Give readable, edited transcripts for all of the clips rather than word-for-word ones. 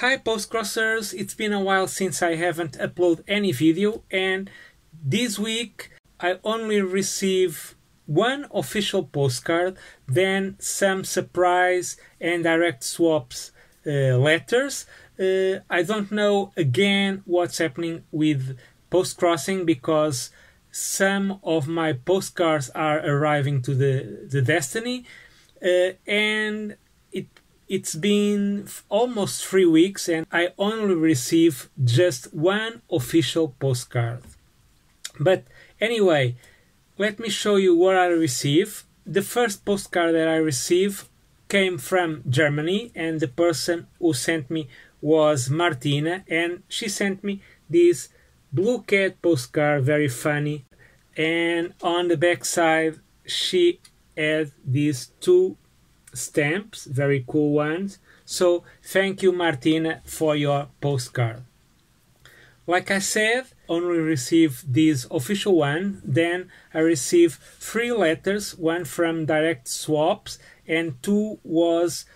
Hi postcrossers, it's been a while since I haven't uploaded any video, and this week I only receive one official postcard, then some surprise and direct swaps letters. I don't know again what's happening with postcrossing because some of my postcards are arriving to the Destiny, and it's been almost 3 weeks and I only receive just one official postcard. But anyway, let me show you what I receive. The first postcard that I received came from Germany, and the person who sent me was Martina, and she sent me this blue cat postcard, very funny, and on the back side she had these two stamps, very cool ones. So thank you, Martina, for your postcard. Like I said, only received this official one, then I received three letters, one from direct swaps and two was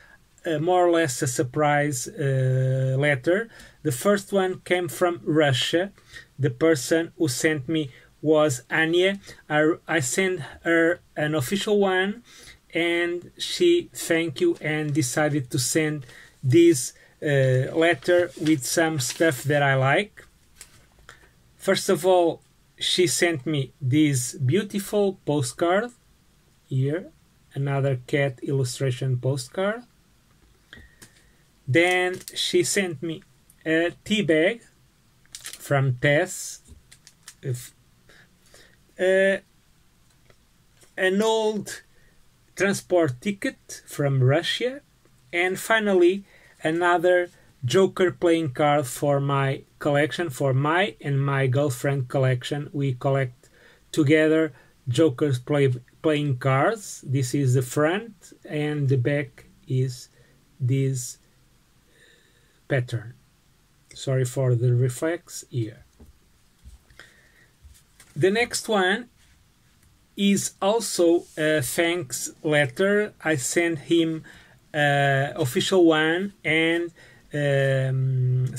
more or less a surprise letter. The first one came from Russia. The person who sent me was Anya. I sent her an official one and she thanked you and decided to send this letter with some stuff that I like. First of all, she sent me this beautiful postcard here, another cat illustration postcard. Then she sent me a tea bag from Tess, an old transport ticket from Russia, and finally another Joker playing card for my collection, for my and my girlfriend collection. We collect together Joker's playing cards. This is the front and the back is this pattern. Sorry for the reflex here. The next one is also a thanks letter. I sent him an official one, and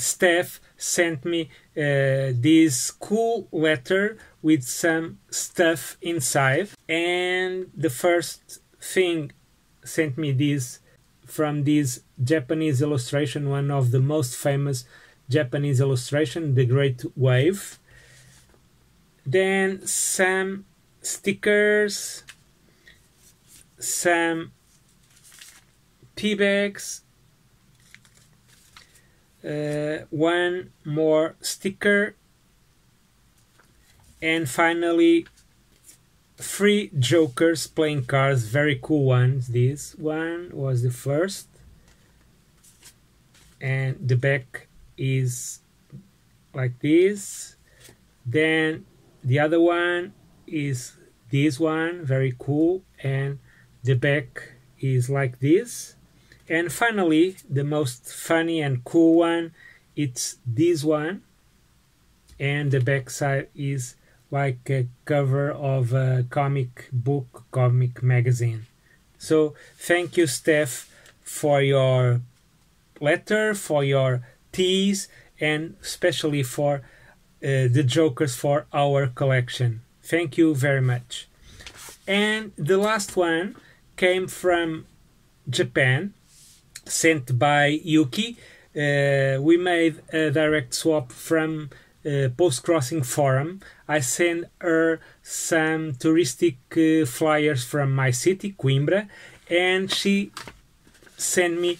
Steph sent me this cool letter with some stuff inside. And the first thing sent me this from this Japanese illustration, one of the most famous Japanese illustration, The Great Wave. Then some stickers, some tea bags, one more sticker, and finally 3 Jokers playing cards, very cool ones. This one was the first, and the back is like this. Then the other one is this one, very cool, and the back is like this. And finally, the most funny and cool one, it's this one, and the back side is like a cover of a comic book, comic magazine. So thank you, Steph, for your letter, for your teas, and especially for the Jokers for our collection. Thank you very much. And the last one came from Japan, sent by Yuki. We made a direct swap from postcrossing forum. I sent her some touristic flyers from my city, Coimbra, and she sent me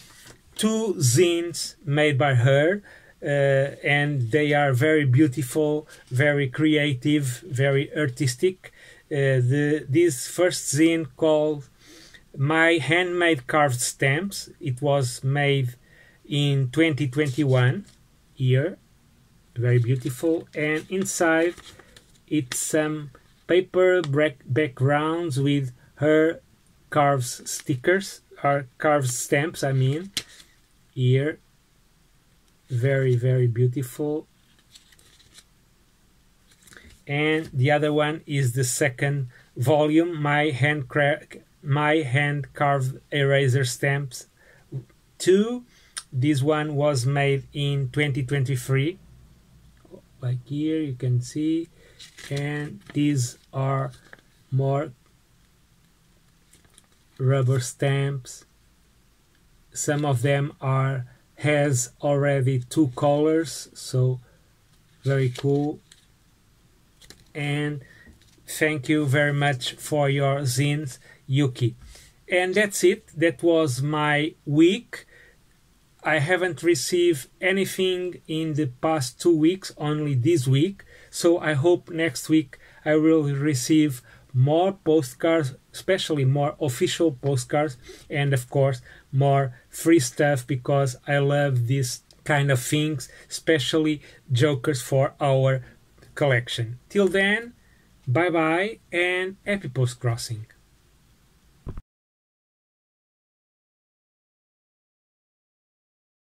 2 zines made by her, and they are very beautiful, very creative, very artistic. This first zine called My Handmade Carved Stamps. It was made in 2021 here, very beautiful, and inside it's some paper backgrounds with her carved stickers, or carved stamps I mean, here, very beautiful. And the other one is the second volume, My Hand Carved Eraser Stamps 2, This one was made in 2023, like here you can see, and these are more rubber stamps. Some of them are has already two colors, so very cool. And thank you very much for your zines, Yuki. And that's it. That was my week. I haven't received anything in the past 2 weeks, only this week. So I hope next week I will receive more postcards, especially more official postcards, and of course more free stuff, because I love these kind of things, especially jokers for our collection. Till then, bye bye and happy postcrossing.